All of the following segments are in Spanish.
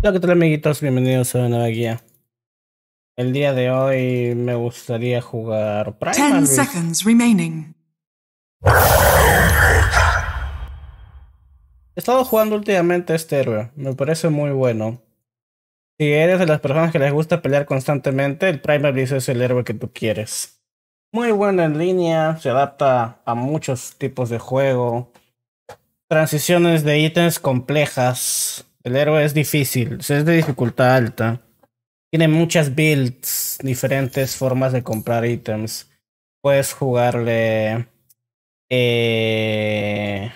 Hola, ¿qué tal, amiguitos? Bienvenidos a una nueva guía. El día de hoy me gustaría jugar Primal Beast. 10 segundos remaining. He estado jugando últimamente este héroe, me parece muy bueno. Si eres de las personas que les gusta pelear constantemente, el Primal Beast es el héroe que tú quieres. Muy bueno en línea, se adapta a muchos tipos de juego. Transiciones de ítems complejas. El héroe es difícil, es de dificultad alta. Tiene muchas builds, diferentes formas de comprar ítems. Puedes jugarle... Tiene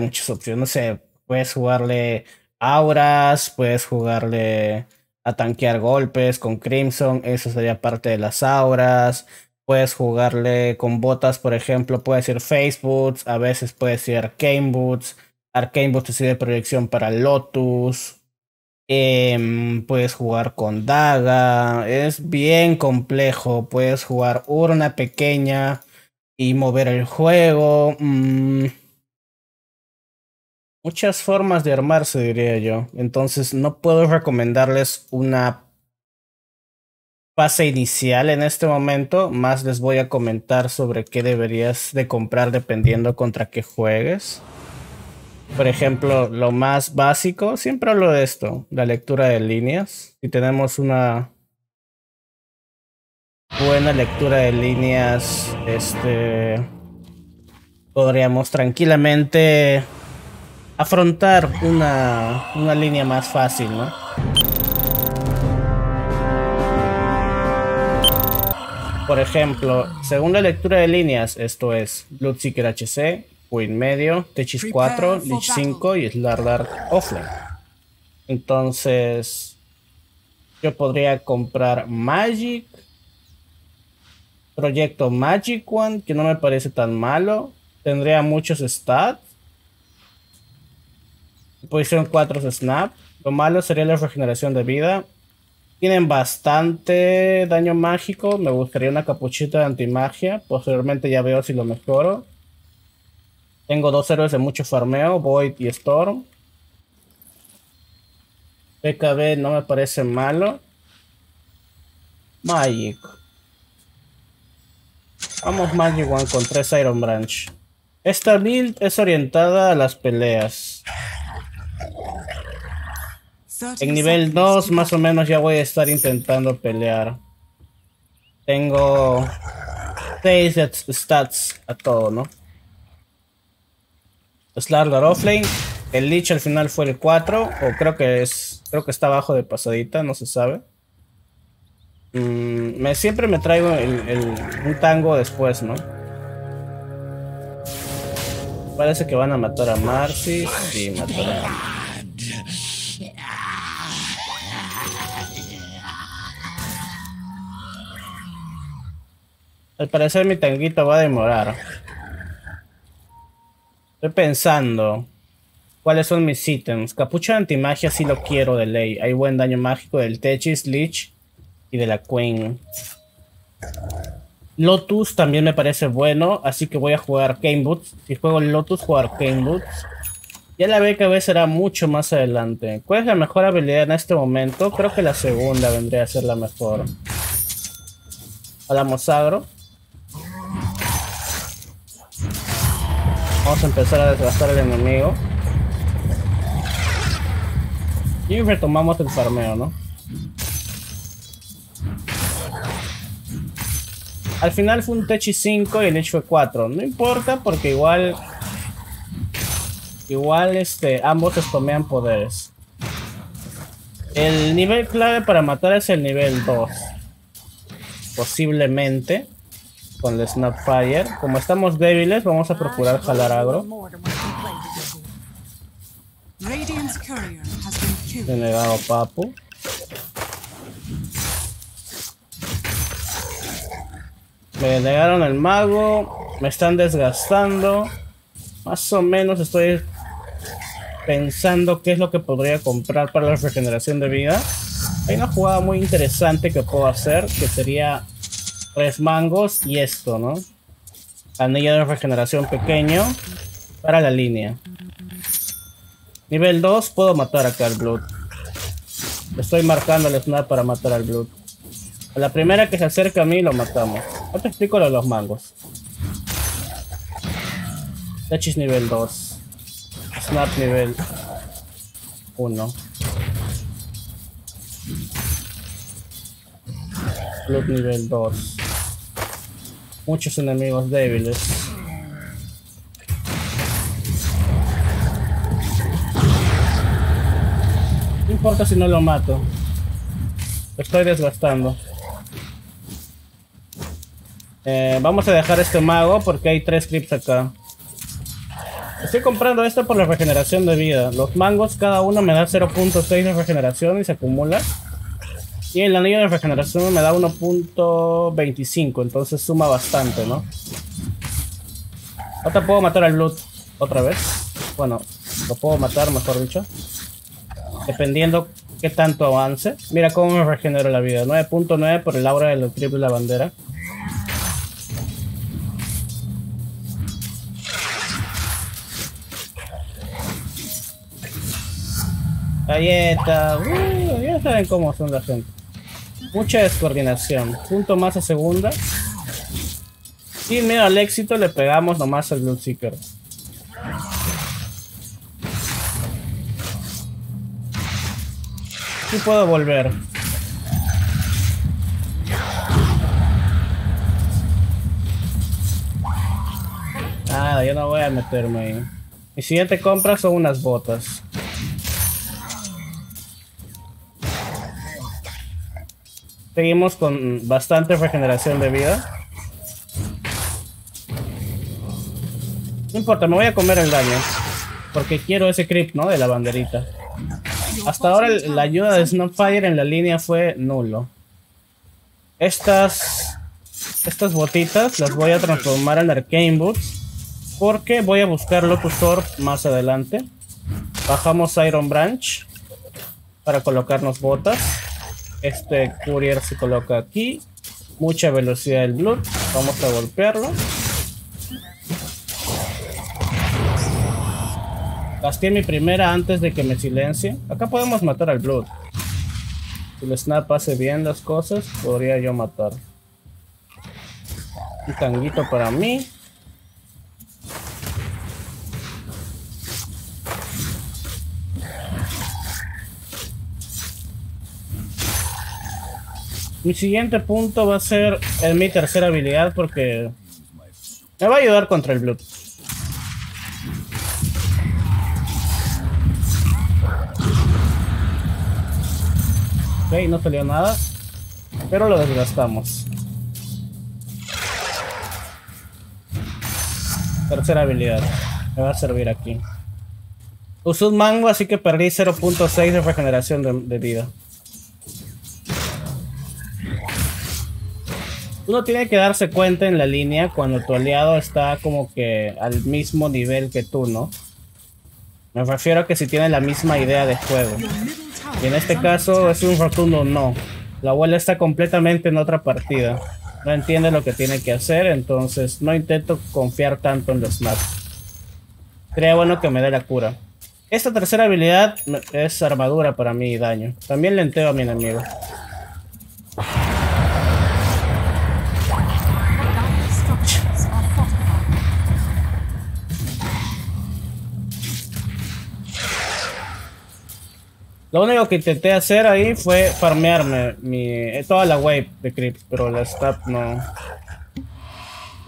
muchas opciones, no sé. Puedes jugarle auras, puedes jugarle a tanquear golpes con Crimson. Eso sería parte de las auras. Puedes jugarle con botas, por ejemplo. Puedes ir Face Boots, a veces puedes ir Arcane Boots. Arcane Boots te sirve de proyección para Lotus. Puedes jugar con daga. Es bien complejo. Puedes jugar urna pequeña y mover el juego. Muchas formas de armarse, diría yo. Entonces no puedo recomendarles una fase inicial en este momento. Más les voy a comentar sobre qué deberías de comprar dependiendo contra qué juegues. Por ejemplo, lo más básico, siempre hablo de esto, la lectura de líneas. Si tenemos una buena lectura de líneas, podríamos tranquilamente afrontar una línea más fácil, ¿no? Por ejemplo, según la lectura de líneas, esto es Blood Seeker HC, Queen medio, Techies 4, Lich 5 y Slardar offline. Entonces, yo podría comprar Magic. Proyecto Magic Wand, que no me parece tan malo. Tendría muchos stats. Posición 4 es Snap. Lo malo sería la regeneración de vida. Tienen bastante daño mágico. Me gustaría una capuchita de antimagia. Posteriormente ya veo si lo mejoro. Tengo dos héroes de mucho farmeo, Void y Storm. BKB no me parece malo. Magic. Vamos Magic Wand con 3 Iron Branch. Esta build es orientada a las peleas. En nivel 2 más o menos ya voy a estar intentando pelear. Tengo 6 stats a todo, ¿no? Slardar offlane, el Lich al final fue el 4, o creo que está abajo de pasadita, no se sabe. Siempre me traigo un tango después, ¿no? Parece que van a matar a Marcy. Sí, matarán. Al parecer mi tanguito va a demorar. Estoy pensando cuáles son mis ítems. Capucha de antimagia sí lo quiero de ley. Hay buen daño mágico del Techis, Lich y de la Queen. Lotus también me parece bueno, así que voy a jugar Arcane Boots. Si juego Lotus, juego Arcane Boots. Ya la BKB será mucho más adelante. ¿Cuál es la mejor habilidad en este momento? Creo que la segunda vendría a ser la mejor. Hablamos agro. Vamos a empezar a desgastar al enemigo. Y retomamos el farmeo, ¿no? Al final fue un Techi 5 y el Lich fue 4. No importa porque igual... ambos spamean poderes. El nivel clave para matar es el nivel 2. Posiblemente. Con el Snapfire, como estamos débiles, vamos a procurar jalar agro. Denegado Papu. Me denegaron el mago, me están desgastando. Más o menos estoy pensando qué es lo que podría comprar para la regeneración de vida. Hay una jugada muy interesante que puedo hacer, que sería... 3 mangos y esto, ¿no? Anillo de regeneración pequeño para la línea. Nivel 2 puedo matar acá al Blood. Estoy marcando el snap para matar al Blood. A la primera que se acerca a mí lo matamos. No te explico lo de los mangos. Techies nivel 2. Snap nivel 1. Blood nivel 2. Muchos enemigos débiles. No importa si no lo mato. Lo estoy desgastando. Vamos a dejar este mago porque hay 3 creeps acá. Estoy comprando esto por la regeneración de vida. Los mangos cada uno me da 0.6 de regeneración y se acumula. Y el anillo de regeneración me da 1.25. Entonces suma bastante, ¿no? Ahora puedo matar al Blood otra vez. Bueno, lo puedo matar, mejor dicho. Dependiendo qué tanto avance. Mira cómo me regenero la vida. 9.9 por el aura del triple de la bandera. Galleta, ya saben cómo son la gente. Mucha descoordinación. Punto más a segunda. Sin miedo al éxito le pegamos nomás al Blood Seeker. Sí puedo volver. Nada, yo no voy a meterme ahí. Mi siguiente compra son unas botas. Seguimos con bastante regeneración de vida. No importa, me voy a comer el daño. Porque quiero ese creep, ¿no? De la banderita. Hasta ahora la ayuda de Snapfire en la línea fue nulo. Estas botitas las voy a transformar en Arcane Boots. Porque voy a buscar Lotus Orb más adelante. Bajamos Iron Branch. Para colocarnos botas. Este courier se coloca aquí. Mucha velocidad del Blood. Vamos a golpearlo. Gasté mi primera antes de que me silencie. Acá podemos matar al Blood. Si el snap hace bien las cosas, podría yo matar. Un tanguito para mí. Mi siguiente punto va a ser en mi tercera habilidad porque me va a ayudar contra el Blood. Ok, no salió nada, pero lo desgastamos. Tercera habilidad, me va a servir aquí. Usé un mango así que perdí 0.6 de regeneración de vida. Uno tiene que darse cuenta en la línea cuando tu aliado está como que al mismo nivel que tú, ¿no? Me refiero a que si tiene la misma idea de juego. Y en este caso es un rotundo no. La abuela está completamente en otra partida. No entiende lo que tiene que hacer, entonces no intento confiar tanto en los snaps. Sería bueno que me dé la cura. Esta tercera habilidad es armadura para mí y daño. También lenteo a mi enemigo. Lo único que intenté hacer ahí fue farmearme toda la wave de creeps, pero la stab no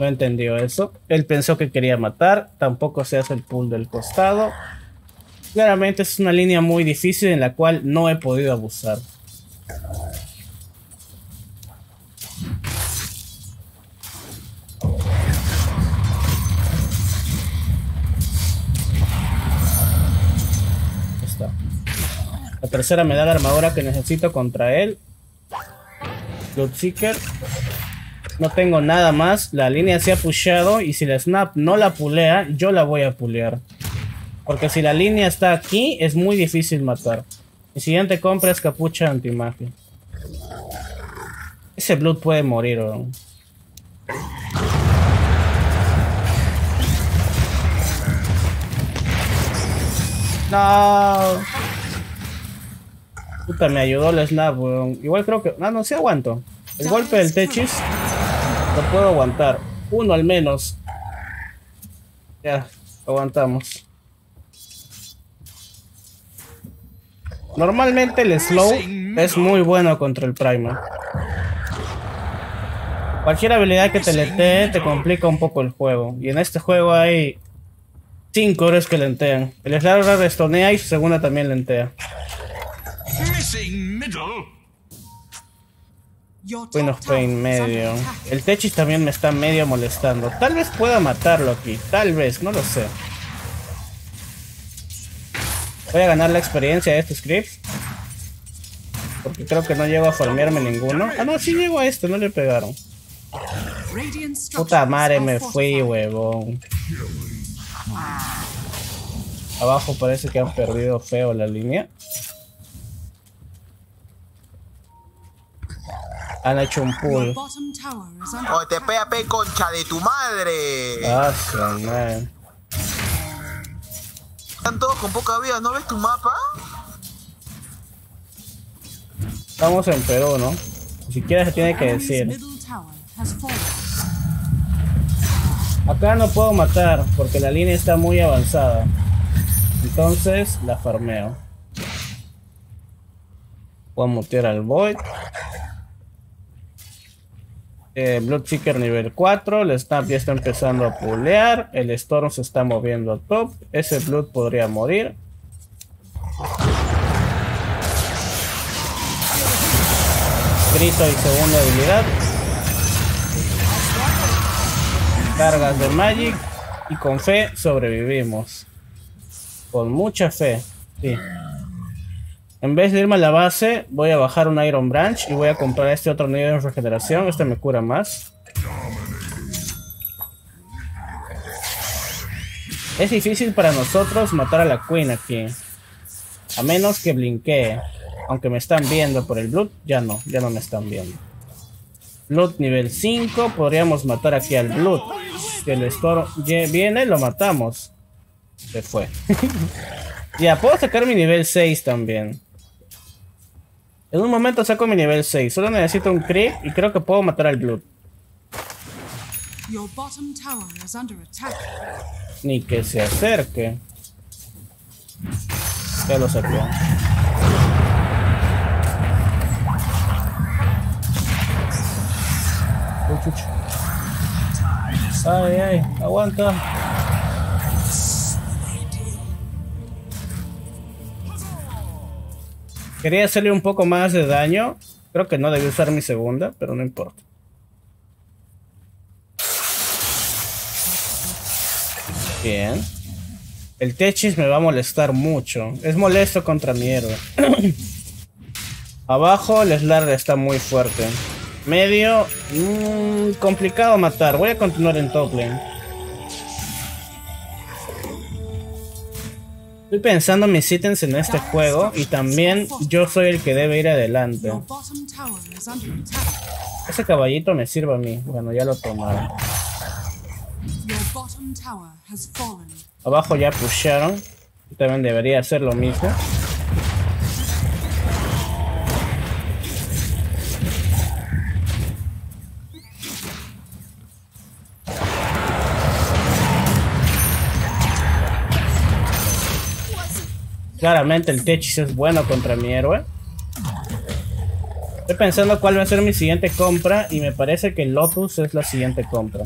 entendió eso. Él pensó que quería matar, tampoco se hace el pull del costado. Claramente es una línea muy difícil en la cual no he podido abusar. La tercera me da la armadura que necesito contra él. Blood Seeker. No tengo nada más. La línea se ha pushado. Y si la snap no la pulea, yo la voy a pulear. Porque si la línea está aquí, es muy difícil matar. Mi siguiente compra es capucha antimagia. Ese Blood puede morir, bro. No. Puta, me ayudó el snap, weón. Igual creo que... Ah, no, sí aguanto. El golpe del Techis lo puedo aguantar. Uno al menos. Ya, aguantamos. Normalmente el slow es muy bueno contra el Primal. Cualquier habilidad que te letee te complica un poco el juego. Y en este juego hay 5 horas que lentean. El Slardar restonea y su segunda también lentea. Queen of Pain medio. El Techis también me está medio molestando. Tal vez pueda matarlo aquí. Tal vez, no lo sé. Voy a ganar la experiencia de este script. Porque creo que no llego a formearme ninguno. Ah, no, sí llego a este, no le pegaron. Puta madre, me fui, huevón. Abajo parece que han perdido feo la línea. Han hecho un pull. ¡Oh, te PAP, concha de tu madre! ¡Ah, man! Están todos con poca vida, ¿no ves tu mapa? Estamos en Perú, ¿no? Ni siquiera se tiene que decir. Acá no puedo matar porque la línea está muy avanzada. Entonces la farmeo. Voy a mutear al Void. Blood Seeker nivel 4. El Snap ya está empezando a pulear. El Storm se está moviendo a top. Ese Blood podría morir. Grito y segunda habilidad. Cargas de Magic. Y con fe sobrevivimos. Con mucha fe. Sí. En vez de irme a la base, voy a bajar un Iron Branch y voy a comprar este otro nivel de regeneración. Este me cura más. Es difícil para nosotros matar a la Queen aquí. A menos que blinkee. Aunque me están viendo por el Blood, ya no me están viendo. Blood nivel 5, podríamos matar aquí al Blood. Si el Storm viene, lo matamos. Se fue. Ya, puedo sacar mi nivel 6 también. En un momento saco mi nivel 6. Solo necesito un creep y creo que puedo matar al Blood. Ni que se acerque. Ya lo sacó. Ay, ay, aguanta. Quería hacerle un poco más de daño. Creo que no debí usar mi segunda, pero no importa. Bien. El Techis me va a molestar mucho. Es molesto contra mi héroe. Abajo el Slardar está muy fuerte. Medio... complicado matar. Voy a continuar en top lane. Estoy pensando mis ítems en este juego y también yo soy el que debe ir adelante. Ese caballito me sirve a mí. Bueno, ya lo tomaron. Abajo ya pusharon. Yo también debería hacer lo mismo. Claramente el Techis es bueno contra mi héroe. Estoy pensando cuál va a ser mi siguiente compra y me parece que Lotus es la siguiente compra.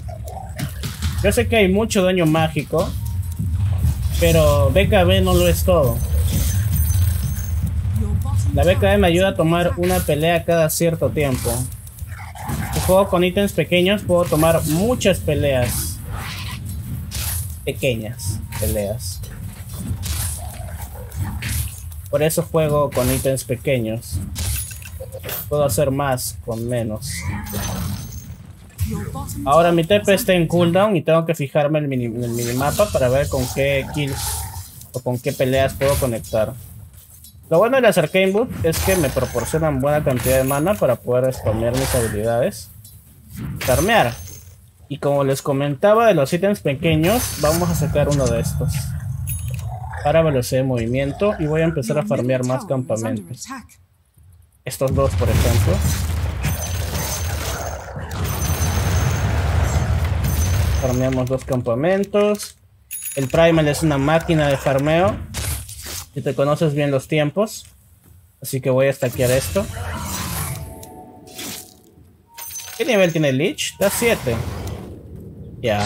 Yo sé que hay mucho daño mágico, pero BKB no lo es todo. La BKB me ayuda a tomar una pelea cada cierto tiempo. Si juego con ítems pequeños puedo tomar muchas peleas. Pequeñas peleas. Por eso juego con ítems pequeños. Puedo hacer más con menos. Ahora mi TP está en cooldown y tengo que fijarme en el minimapa para ver con qué kills o con qué peleas puedo conectar. Lo bueno de las Arcane Boots es que me proporcionan buena cantidad de mana para poder spamear mis habilidades. Farmear. Y como les comentaba de los ítems pequeños, vamos a sacar uno de estos. Para velocidad de movimiento. Y voy a empezar a farmear más campamentos. Estos dos, por ejemplo. Farmeamos dos campamentos. El Primal es una máquina de farmeo. Si te conoces bien los tiempos. Así que voy a stackear esto. ¿Qué nivel tiene el Lich? Da 7. Ya.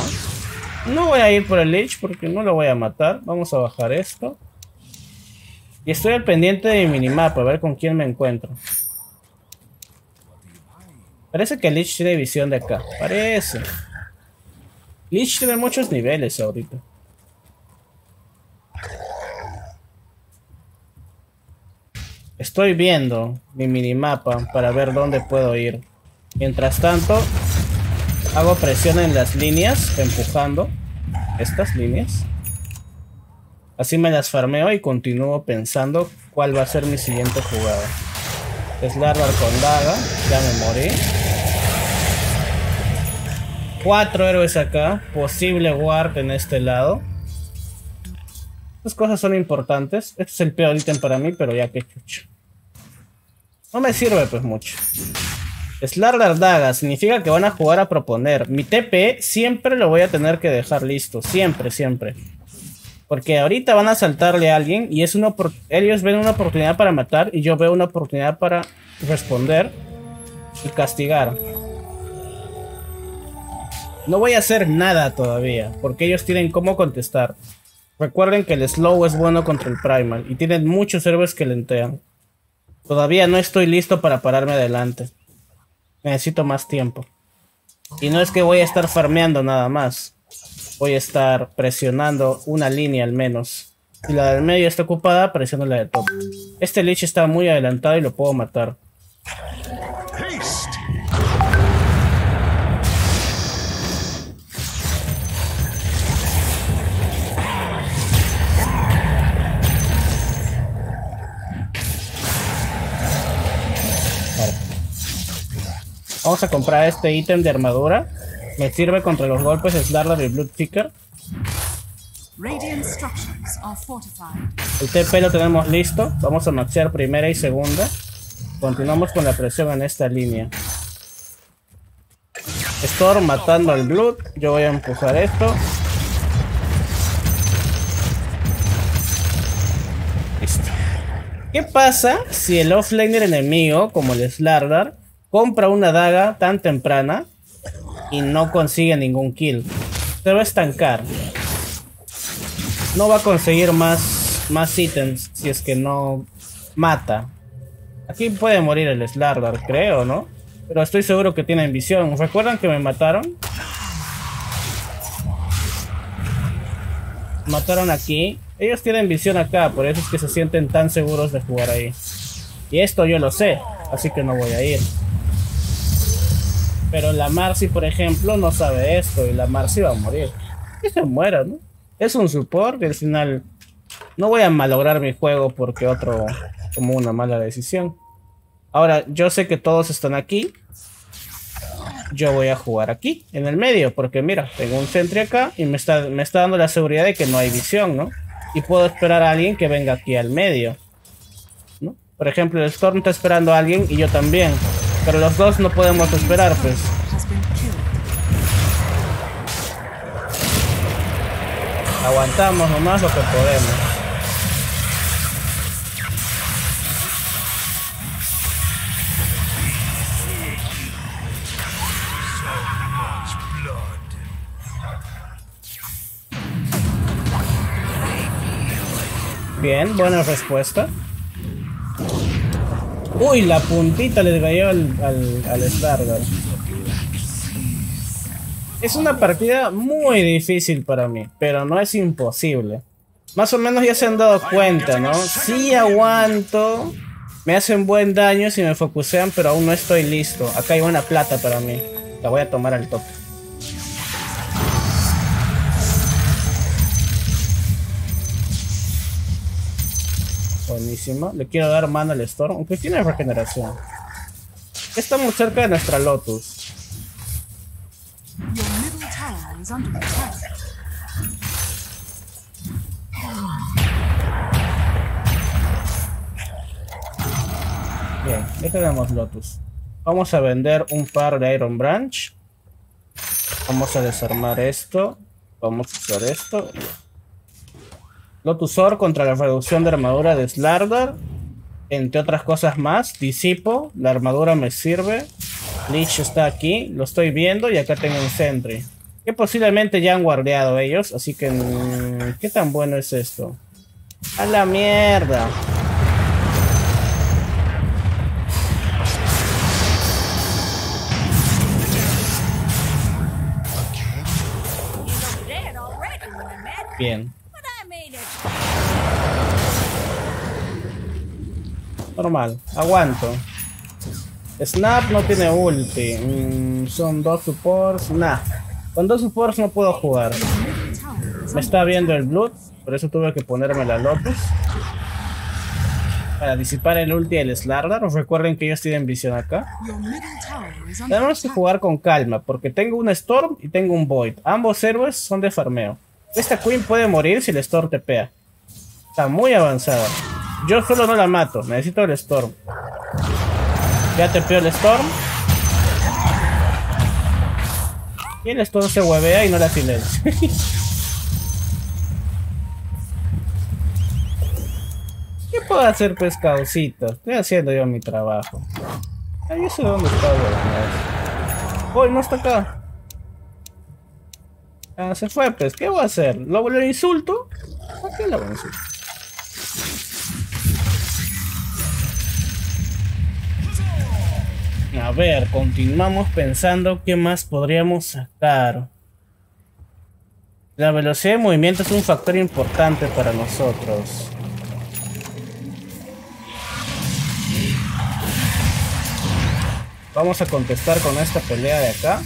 No voy a ir por el Lich porque no lo voy a matar. Vamos a bajar esto. Y estoy al pendiente de mi minimapa, a ver con quién me encuentro. Parece que el Lich tiene visión de acá. Parece. Lich tiene muchos niveles ahorita. Estoy viendo mi minimapa para ver dónde puedo ir. Mientras tanto, hago presión en las líneas, empujando estas líneas. Así me las farmeo y continúo pensando cuál va a ser mi siguiente jugada. Slardar con daga, ya me morí. 4 héroes acá, posible ward en este lado. Estas cosas son importantes. Este es el peor ítem para mí, pero ya que chucho. No me sirve pues mucho. Slardar daga, significa que van a jugar a proponer. Mi TP siempre lo voy a tener que dejar listo. Siempre, siempre. Porque ahorita van a saltarle a alguien y es una ellos ven una oportunidad para matar y yo veo una oportunidad para responder y castigar. No voy a hacer nada todavía, porque ellos tienen cómo contestar. Recuerden que el slow es bueno contra el primal y tienen muchos héroes que lentean. Todavía no estoy listo para pararme adelante. Necesito más tiempo. Y no es que voy a estar farmeando nada más. Voy a estar presionando una línea al menos. Si la del medio está ocupada, presiono la de top. Este Lich está muy adelantado y lo puedo matar. Vamos a comprar este ítem de armadura. Me sirve contra los golpes de Slardar y Blood Seeker. El TP lo tenemos listo. Vamos a maxear primera y segunda. Continuamos con la presión en esta línea. Storm matando al Blood. Yo voy a empujar esto. Listo. ¿Qué pasa si el offlaner enemigo, como el Slardar, compra una daga tan temprana y no consigue ningún kill? Se va a estancar. No va a conseguir más ítems si es que no mata. Aquí puede morir el Slardar, creo, ¿no? Pero estoy seguro que tienen visión. ¿Recuerdan que me mataron? Mataron aquí. Ellos tienen visión acá, por eso es que se sienten tan seguros de jugar ahí. Y esto yo lo sé, así que no voy a ir. Pero la Marcy, por ejemplo, no sabe esto y la Marcy va a morir. Que se muera, ¿no? Es un support y al final no voy a malograr mi juego porque otro tomó una mala decisión. Ahora, yo sé que todos están aquí. Yo voy a jugar aquí, en el medio, porque mira, tengo un sentry acá y me está dando la seguridad de que no hay visión, ¿no? Y puedo esperar a alguien que venga aquí al medio, ¿no? Por ejemplo, el Storm está esperando a alguien y yo también. Pero los dos no podemos esperar, pues. Aguantamos nomás lo que podemos. Bien, buena respuesta. Uy, la puntita le cayó al Slardar. Es una partida muy difícil para mí, pero no es imposible. Más o menos ya se han dado cuenta, ¿no? Sí aguanto, me hacen buen daño si me focusean, pero aún no estoy listo. Acá hay buena plata para mí, la voy a tomar al tope. Buenísimo, le quiero dar mano al Storm, aunque tiene regeneración. Estamos cerca de nuestra Lotus. Ya tenemos Lotus. Vamos a vender un par de Iron Branch. Vamos a desarmar esto. Vamos a usar esto. Lotus Orb contra la reducción de armadura de Slardar. Entre otras cosas más. Disipo. La armadura me sirve. Lich está aquí. Lo estoy viendo. Y acá tengo un Sentry. Que posiblemente ya han guardeado ellos. Así que... ¿Qué tan bueno es esto? ¡A la mierda! Bien. Normal. Aguanto. Snap no tiene ulti. Son dos supports. Nah. Con dos supports no puedo jugar. Me está viendo el Blood. Por eso tuve que ponerme la Lotus. Para disipar el ulti del Slardar. Recuerden que ellos tienen visión acá. Tenemos que jugar con calma. Porque tengo un Storm y tengo un Void. Ambos héroes son de farmeo. Esta Queen puede morir si el Storm tepea. Está muy avanzada. Yo solo no la mato. Necesito el Storm. Ya tepeó el Storm. Y el Storm se huevea y no la silencia. ¿Qué puedo hacer, pescadocito? Estoy haciendo yo mi trabajo. Ahí sé dónde está. Hoy no está acá. Ah, se fue, pues. ¿Qué voy a hacer? ¿Lo insulto? ¿Por qué lo voy a insultar? A ver, continuamos pensando qué más podríamos sacar. La velocidad de movimiento es un factor importante para nosotros. Vamos a contestar con esta pelea de acá.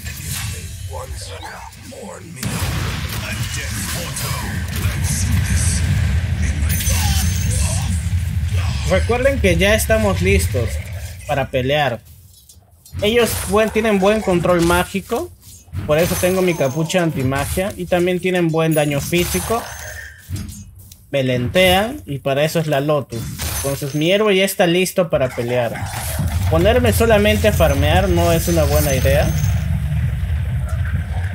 Recuerden que ya estamos listos para pelear. Ellos tienen buen control mágico. Por eso tengo mi capucha antimagia. Y también tienen buen daño físico. Me lentean. Y para eso es la Lotus. Entonces mi héroe ya está listo para pelear. Ponerme solamente a farmear no es una buena idea.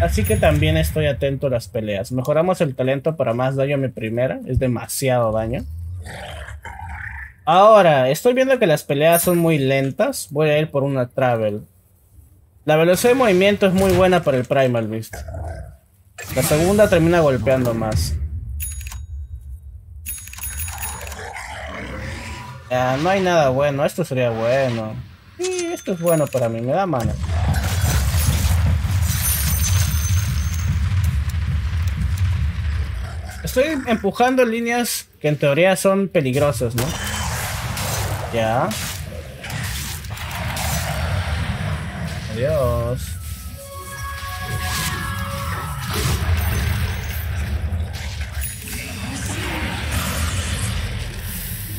Así que también estoy atento a las peleas. Mejoramos el talento para más daño a mi primera. Es demasiado daño. Ahora, estoy viendo que las peleas son muy lentas. Voy a ir por una Travel. La velocidad de movimiento es muy buena para el Primal Beast. La segunda termina golpeando más. Ah, no hay nada bueno. Esto sería bueno. Sí, esto es bueno para mí. Me da mano. Estoy empujando líneas que en teoría son peligrosas, ¿no? Ya. Adiós.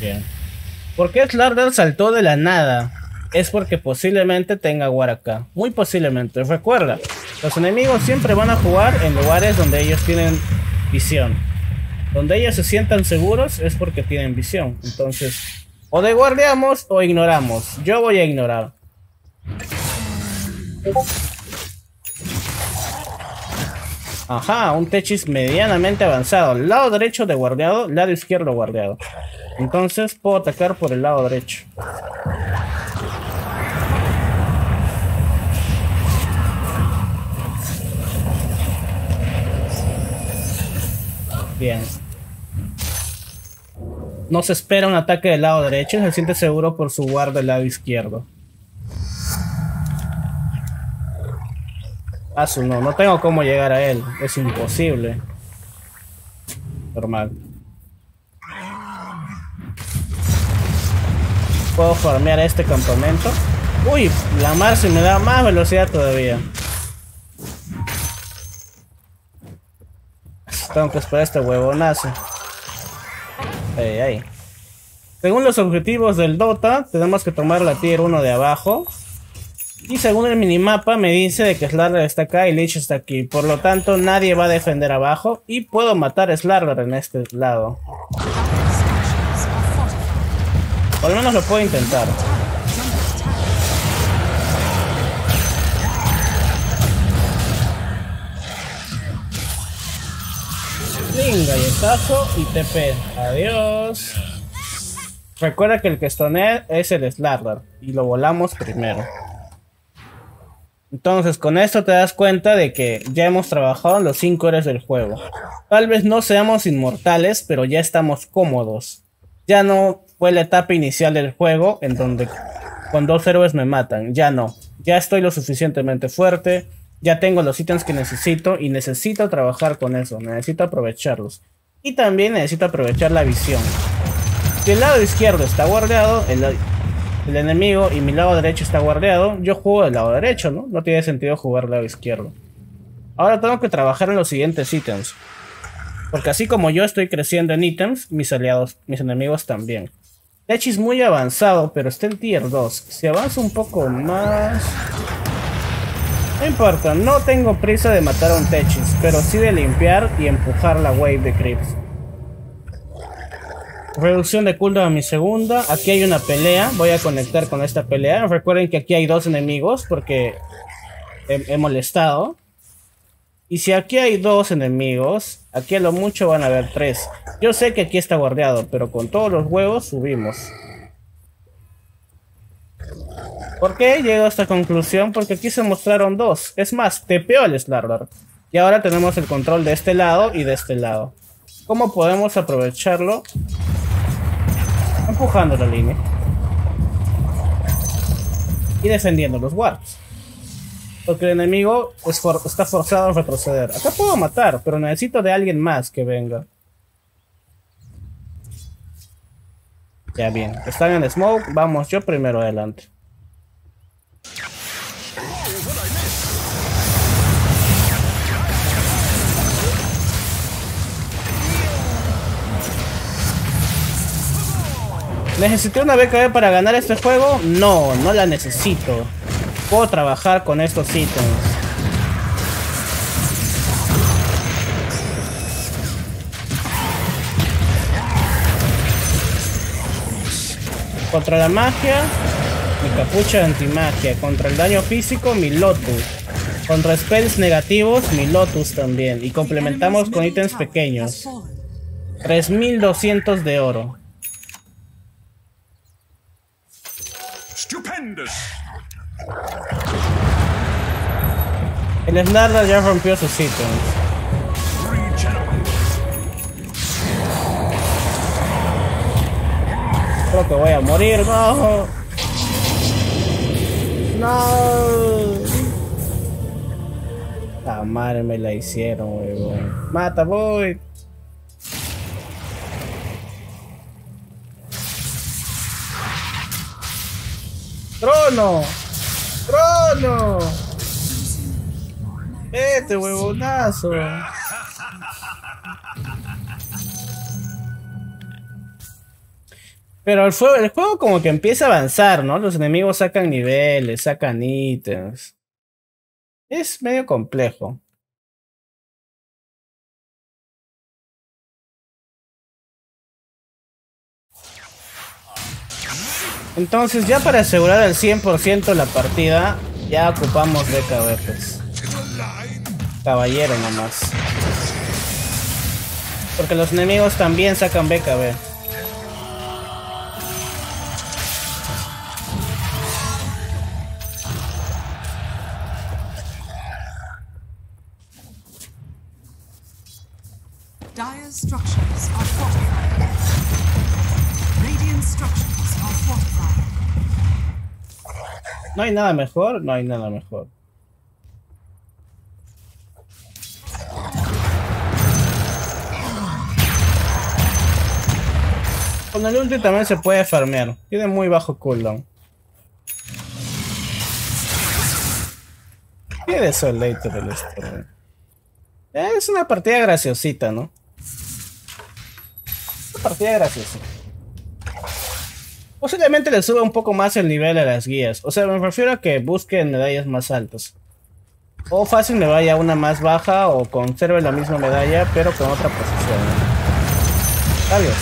Bien. ¿Por qué Slardar saltó de la nada? Es porque posiblemente tenga guaracá. Muy posiblemente. Recuerda, los enemigos siempre van a jugar en lugares donde ellos tienen visión. Donde ellos se sientan seguros es porque tienen visión. Entonces... o de guardeamos o ignoramos. Yo voy a ignorar. Ajá, un Techies medianamente avanzado. Lado derecho de guardeado, lado izquierdo guardeado. Entonces puedo atacar por el lado derecho. Bien. No se espera un ataque del lado derecho. Se siente seguro por su guarda del lado izquierdo. Asu, no tengo cómo llegar a él. Es imposible. Normal. Puedo farmear este campamento. Uy, la Marcy me da más velocidad todavía. Tengo que esperar a este huevonazo. Ay, ay. Según los objetivos del Dota, tenemos que tomar la tier 1 de abajo. Y según el minimapa me dice de que Slardar está acá y Lich está aquí. Por lo tanto, nadie va a defender abajo. Y puedo matar a Slardar en este lado. O al menos lo puedo intentar. Ting, galletazo y TP. Adiós. Recuerda que el que estonea es el Slardar y lo volamos primero. Entonces con esto te das cuenta de que ya hemos trabajado los 5 horas del juego. Tal vez no seamos inmortales, pero ya estamos cómodos. Ya no fue la etapa inicial del juego en donde con 2 héroes me matan. Ya no. Ya estoy lo suficientemente fuerte. Ya tengo los ítems que necesito y necesito trabajar con eso. Necesito aprovecharlos. Y también necesito aprovechar la visión. Si el lado izquierdo está guardado, el enemigo, y mi lado derecho está guardado, yo juego del lado derecho, ¿no? No tiene sentido jugar del lado izquierdo. Ahora tengo que trabajar en los siguientes ítems, porque así como yo estoy creciendo en ítems, mis aliados, mis enemigos también. Lich es muy avanzado, pero está en tier 2. Si avanza un poco más... no importa, no tengo prisa de matar a un Techies, pero sí de limpiar y empujar la wave de creeps. Reducción de cooldown a mi segunda. Aquí hay una pelea, voy a conectar con esta pelea. Recuerden que aquí hay 2 enemigos porque he molestado. Y si aquí hay 2 enemigos, aquí a lo mucho van a haber 3. Yo sé que aquí está guardado, pero con todos los huevos subimos. ¿Por qué llego a esta conclusión? Porque aquí se mostraron 2. Es más, tepeó el Slardar. Y ahora tenemos el control de este lado y de este lado. ¿Cómo podemos aprovecharlo? Empujando la línea. Y defendiendo los wards. Porque el enemigo está forzado a retroceder. Acá puedo matar, pero necesito de alguien más que venga. Ya bien, están en smoke. Vamos yo primero adelante. ¿Necesité una BKB para ganar este juego? No, no la necesito. Puedo trabajar con estos ítems. Contra la magia, mi capucha de antimagia. Contra el daño físico, mi Lotus. Contra spells negativos, mi Lotus también. Y complementamos con ítems pequeños. 3200 de oro. El Slardar ya rompió sus ítems. Creo que voy a morir, no. No. La madre me la hicieron, weón. Mata, voy. ¡Trono! ¡Trono! ¡Vete, huevonazo! Pero el juego como que empieza a avanzar, ¿no? Los enemigos sacan niveles, sacan ítems. Es medio complejo. Entonces ya para asegurar al 100% la partida, ya ocupamos BKBs. Caballero nomás. Porque los enemigos también sacan BKB. Dire structures are fortified. Radiant structures. No hay nada mejor, no hay nada mejor. Con el ulti también se puede farmear. Tiene muy bajo cooldown. Tiene eso el later del Storm. Es una partida graciosita, ¿no? Una partida graciosita. Posiblemente le suba un poco más el nivel a las guías. O sea, me refiero a que busquen medallas más altas. O fácil me vaya una más baja o conserve la misma medalla pero con otra posición. Adiós.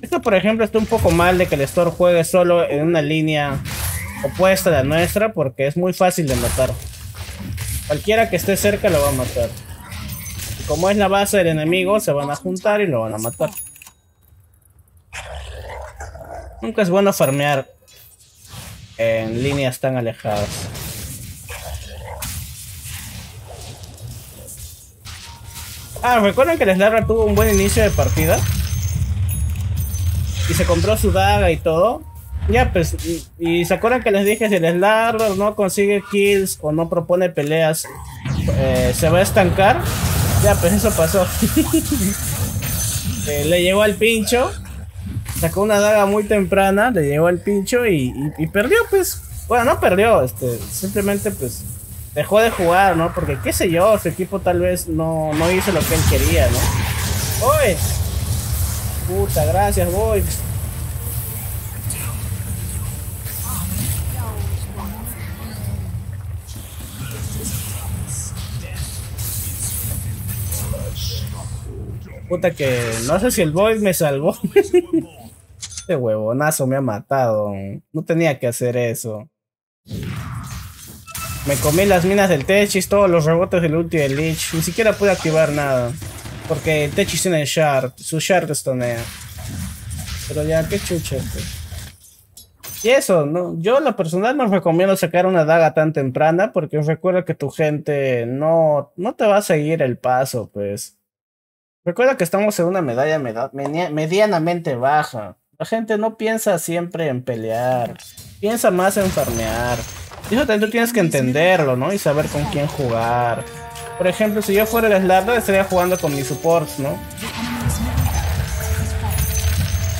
Esto por ejemplo está un poco mal de que el Storm juegue solo en una línea opuesta a la nuestra, porque es muy fácil de matar. Cualquiera que esté cerca lo va a matar. Y como es la base del enemigo, se van a juntar y lo van a matar. Nunca es bueno farmear en líneas tan alejadas. Ah, recuerden que el Slardar tuvo un buen inicio de partida y se compró su daga y todo. Ya pues, y se acuerdan que les dije, si el Slardar no consigue kills o no propone peleas, se va a estancar. Ya pues, eso pasó. Le llegó al pincho. Sacó una daga muy temprana, le llegó al pincho y perdió pues. Bueno, no perdió, simplemente pues dejó de jugar, ¿no? Porque qué sé yo, su equipo tal vez no hizo lo que él quería, ¿no? ¡Voy! Puta, gracias, voy. Puta que no sé si el Void me salvó. Este huevonazo me ha matado. No tenía que hacer eso. Me comí las minas del Techies, todos los rebotes del ulti del Lich. Ni siquiera pude activar nada, porque el Techies tiene shard. Su shard estonea. Pero ya, qué chucha. Y eso, ¿no? Yo en lo personal no recomiendo sacar una daga tan temprana, porque recuerda que tu gente no te va a seguir el paso, pues. Recuerda que estamos en una medalla medianamente baja. La gente no piensa siempre en pelear, piensa más en farmear. Y eso también tú tienes que entenderlo, ¿no? Y saber con quién jugar. Por ejemplo, si yo fuera el Slardar, estaría jugando con mis supports, ¿no?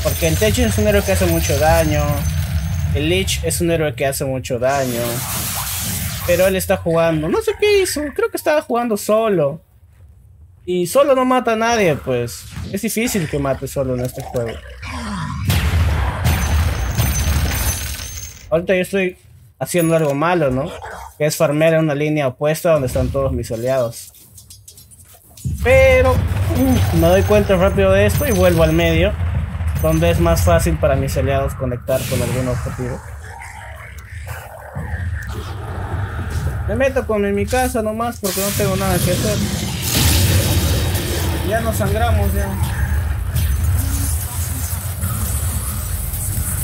Porque el Techies es un héroe que hace mucho daño. El Lich es un héroe que hace mucho daño. Pero él está jugando, no sé qué hizo, creo que estaba jugando solo. Y solo no mata a nadie, pues. Es difícil que mate solo en este juego. Ahorita yo estoy haciendo algo malo, ¿no? Que es farmear en una línea opuesta donde están todos mis aliados. Pero me doy cuenta rápido de esto y vuelvo al medio, donde es más fácil para mis aliados conectar con algún objetivo. Me meto con mi casa nomás porque no tengo nada que hacer. Ya nos sangramos ya.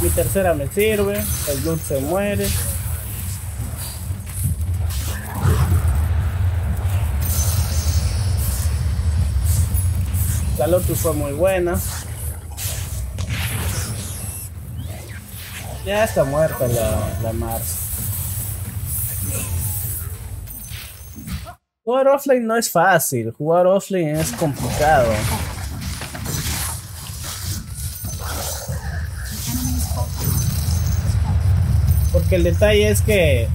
Mi tercera me sirve. El Blood se muere. La Lotus fue muy buena. Ya está muerta la Mars. Jugar offlane no es fácil, jugar offlane es complicado. Porque el detalle es que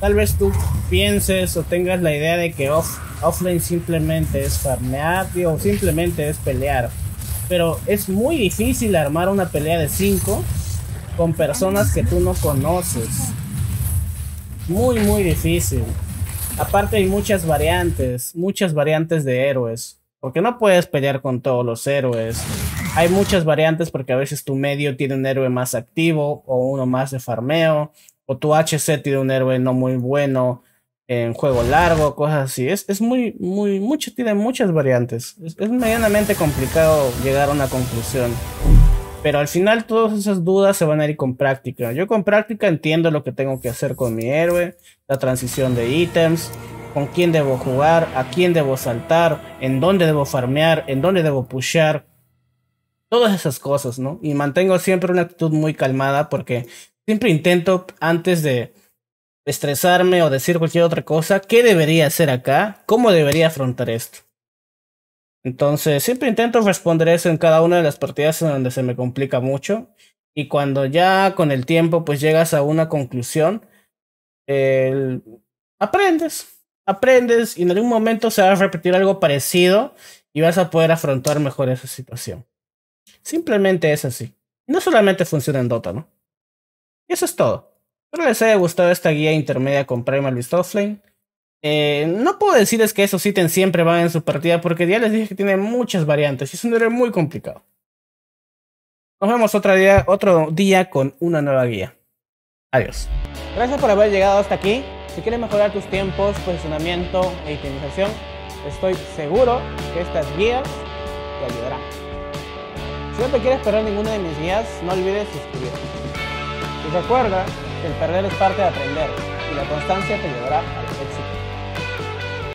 tal vez tú pienses o tengas la idea de que offlane simplemente es farmear, o simplemente es pelear. Pero es muy difícil armar una pelea de 5 con personas que tú no conoces. Muy, muy difícil. Aparte hay muchas variantes de héroes, porque no puedes pelear con todos los héroes. Hay muchas variantes porque a veces tu medio tiene un héroe más activo o uno más de farmeo, o tu HC tiene un héroe no muy bueno en juego largo, cosas así. Es tiene muchas variantes. Es medianamente complicado llegar a una conclusión. Pero al final todas esas dudas se van a ir con práctica. Yo con práctica entiendo lo que tengo que hacer con mi héroe, la transición de ítems, con quién debo jugar, a quién debo saltar, en dónde debo farmear, en dónde debo pushear. Todas esas cosas, ¿no? Y mantengo siempre una actitud muy calmada porque siempre intento, antes de estresarme o decir cualquier otra cosa, ¿qué debería hacer acá? ¿Cómo debería afrontar esto? Entonces siempre intento responder eso en cada una de las partidas en donde se me complica mucho. Y cuando ya con el tiempo pues llegas a una conclusión, aprendes y en algún momento se va a repetir algo parecido y vas a poder afrontar mejor esa situación. Simplemente es así. Y no solamente funciona en Dota, ¿no? Y eso es todo. Espero les haya gustado esta guía intermedia con Primal Beast Offlane. No puedo decirles que esos ítems siempre van en su partida, porque ya les dije que tiene muchas variantes y es un héroe muy complicado. Nos vemos otro día con una nueva guía. Adiós. Gracias por haber llegado hasta aquí. Si quieres mejorar tus tiempos, posicionamiento e itemización, estoy seguro que estas guías te ayudarán. Si no te quieres perder ninguna de mis guías, no olvides suscribirte. Y recuerda que el perder es parte de aprender y la constancia te llevará al éxito.